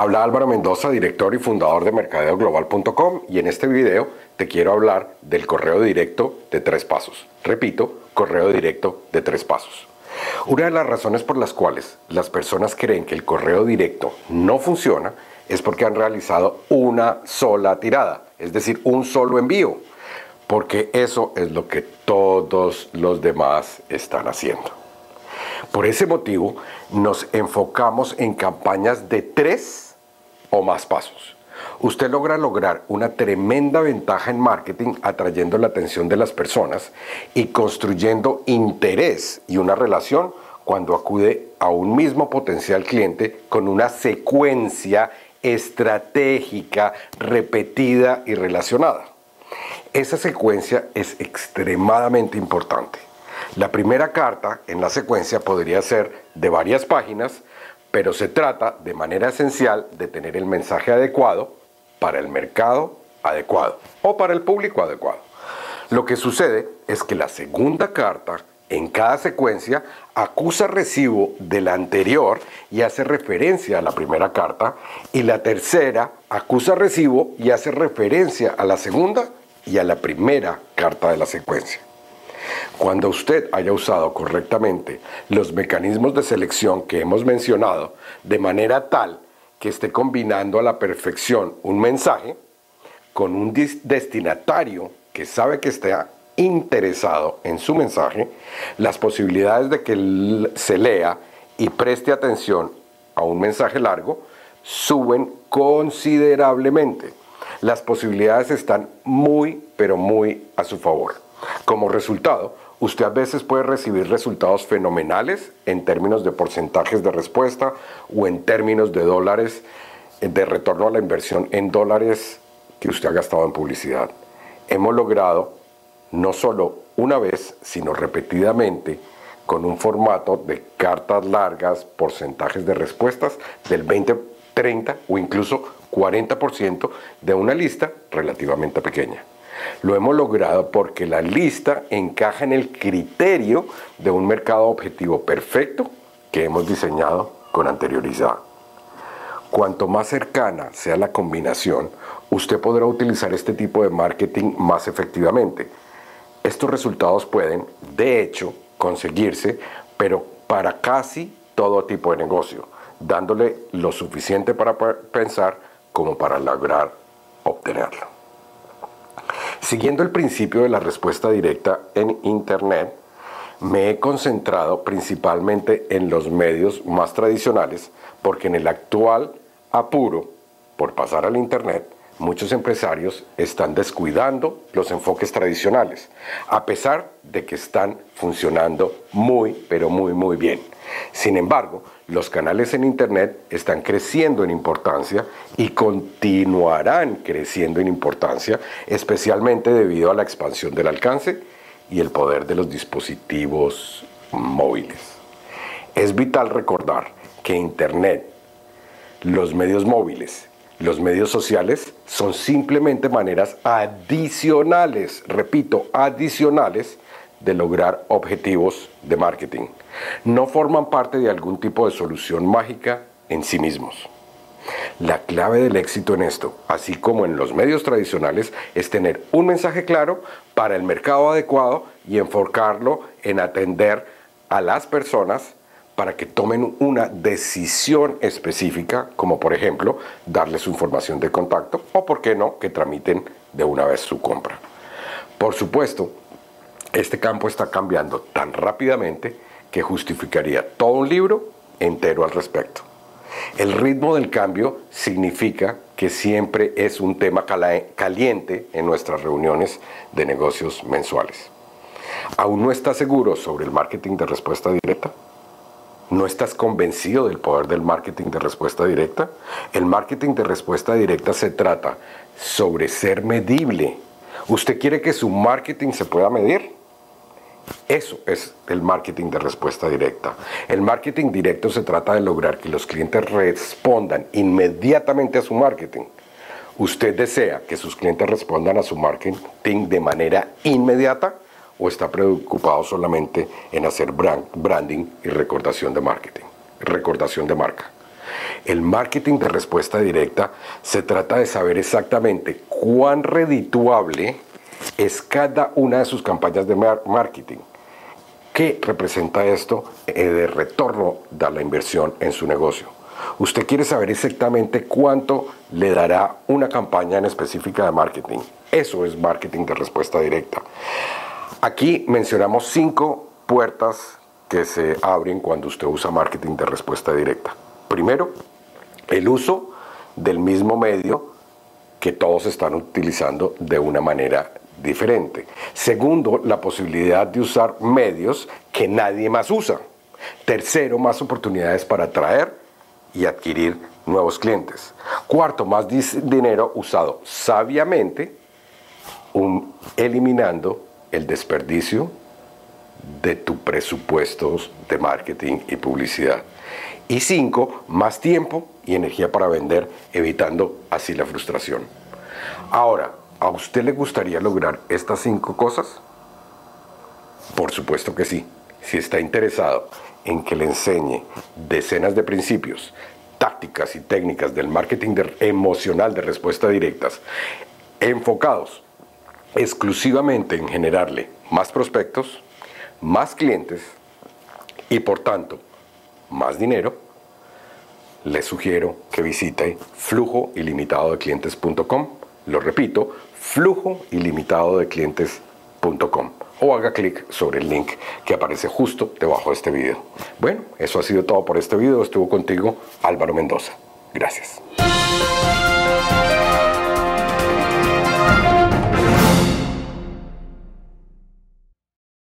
Habla Álvaro Mendoza, director y fundador de MercadeoGlobal.com, y en este video te quiero hablar del correo directo de 3 pasos. Repito, correo directo de 3 pasos. Una de las razones por las cuales las personas creen que el correo directo no funciona es porque han realizado una sola tirada, es decir, un solo envío, porque eso es lo que todos los demás están haciendo. Por ese motivo, nos enfocamos en campañas de 3 o más pasos. Usted lograr una tremenda ventaja en marketing atrayendo la atención de las personas y construyendo interés y una relación cuando acude a un mismo potencial cliente con una secuencia estratégica repetida y relacionada. Esa secuencia es extremadamente importante. La primera carta en la secuencia podría ser de varias páginas, pero se trata de manera esencial de tener el mensaje adecuado para el mercado adecuado o para el público adecuado. Lo que sucede es que la segunda carta en cada secuencia acusa recibo de la anterior y hace referencia a la primera carta, y la tercera acusa recibo y hace referencia a la segunda y a la primera carta de la secuencia. Cuando usted haya usado correctamente los mecanismos de selección que hemos mencionado, de manera tal que esté combinando a la perfección un mensaje con un destinatario que sabe que está interesado en su mensaje, las posibilidades de que se lea y preste atención a un mensaje largo suben considerablemente. Las posibilidades están muy, pero muy a su favor. Como resultado, usted a veces puede recibir resultados fenomenales en términos de porcentajes de respuesta o en términos de dólares, de retorno a la inversión en dólares que usted ha gastado en publicidad. Hemos logrado, no solo una vez, sino repetidamente, con un formato de cartas largas, porcentajes de respuestas del 20, 30 o incluso 40% de una lista relativamente pequeña. Lo hemos logrado porque la lista encaja en el criterio de un mercado objetivo perfecto que hemos diseñado con anterioridad. Cuanto más cercana sea la combinación, usted podrá utilizar este tipo de marketing más efectivamente. Estos resultados pueden, de hecho, conseguirse, pero para casi todo tipo de negocio, dándole lo suficiente para pensar como para lograr obtenerlo. Siguiendo el principio de la respuesta directa en Internet, me he concentrado principalmente en los medios más tradicionales, porque en el actual apuro por pasar al Internet, muchos empresarios están descuidando los enfoques tradicionales, a pesar de que están funcionando muy, pero muy bien. Sin embargo, los canales en Internet están creciendo en importancia y continuarán creciendo en importancia, especialmente debido a la expansión del alcance y el poder de los dispositivos móviles. Es vital recordar que Internet, los medios móviles, los medios sociales son simplemente maneras adicionales, repito, adicionales, de lograr objetivos de marketing. No forman parte de algún tipo de solución mágica en sí mismos. La clave del éxito en esto, así como en los medios tradicionales, es tener un mensaje claro para el mercado adecuado y enfocarlo en atender a las personas para que tomen una decisión específica, como por ejemplo darles su información de contacto o, por qué no, que tramiten de una vez su compra. Por supuesto, este campo está cambiando tan rápidamente que justificaría todo un libro entero al respecto. El ritmo del cambio significa que siempre es un tema caliente en nuestras reuniones de negocios mensuales. ¿Aún no estás seguro sobre el marketing de respuesta directa? ¿No estás convencido del poder del marketing de respuesta directa? El marketing de respuesta directa se trata sobre ser medible. ¿Usted quiere que su marketing se pueda medir? Eso es el marketing de respuesta directa. El marketing directo se trata de lograr que los clientes respondan inmediatamente a su marketing. ¿Usted desea que sus clientes respondan a su marketing de manera inmediata o está preocupado solamente en hacer branding y recordación de marca? El marketing de respuesta directa se trata de saber exactamente cuán redituable es cada una de sus campañas de marketing. ¿Qué representa esto de retorno de la inversión en su negocio? Usted quiere saber exactamente cuánto le dará una campaña en específica de marketing. Eso es marketing de respuesta directa. Aquí mencionamos 5 puertas que se abren cuando usted usa marketing de respuesta directa. Primero, el uso del mismo medio que todos están utilizando de una manera diferente. Segundo, la posibilidad de usar medios que nadie más usa. Tercero, más oportunidades para atraer y adquirir nuevos clientes. Cuarto, más dinero usado sabiamente, eliminando el desperdicio de tu presupuesto de marketing y publicidad. Y 5, más tiempo y energía para vender, evitando así la frustración. Ahora, ¿a usted le gustaría lograr estas 5 cosas? Por supuesto que sí. Si está interesado en que le enseñe decenas de principios, tácticas y técnicas del marketing emocional de respuesta directas, enfocados exclusivamente en generarle más prospectos, más clientes y por tanto más dinero, les sugiero que visite FlujoIlimitadoDeClientes.com. Lo repito, FlujoIlimitadoDeClientes.com, o haga clic sobre el link que aparece justo debajo de este video. Bueno, eso ha sido todo por este video. Estuvo contigo Álvaro Mendoza. Gracias.